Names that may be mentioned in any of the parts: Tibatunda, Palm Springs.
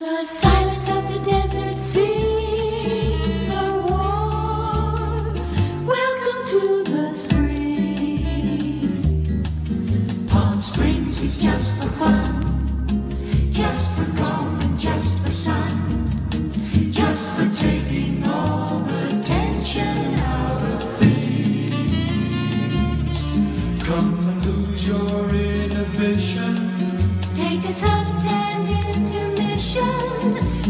The silence of the desert seas are warm. Welcome to the spring. Palm Springs is just for fun, just for golf and just for sun, just for taking all the tension out of things. Come and lose your inhibition. Take a sun-tanned intermission.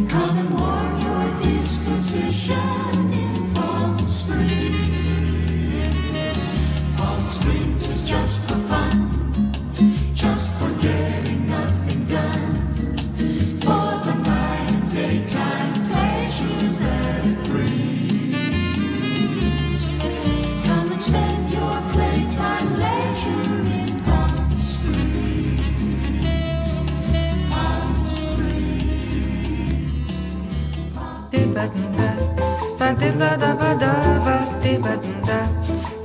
Come and warm your disposition in Palm Springs. Palm Springs is just for fun, just for getting nothing done. For the night and daytime pleasure that it brings. Come and spend your playtime leisure in Palm Springs.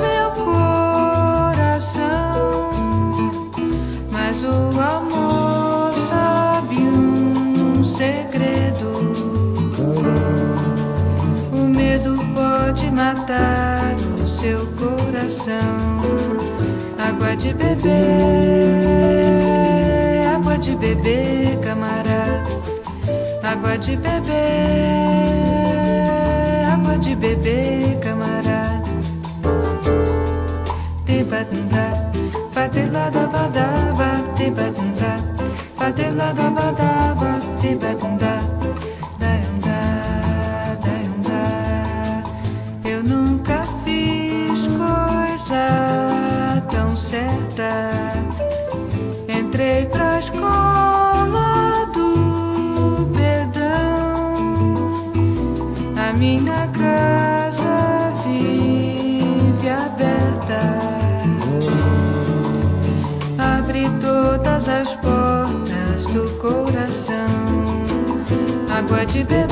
meu coração, mas o amor sabe um segredo. O medo pode matar o seu coração. Água de beber, água de beber, camarada. Água de beber, água de beber, camarada. Tibatunda, batelada badaba, tibatunda, batelada badaba, tibatunda, daiunda, daiunda. Eu nunca fiz coisa tão certa. Entrei pra escola do perdão. A minha casa vive aberta, abre todas as portas do coração. Água de beber.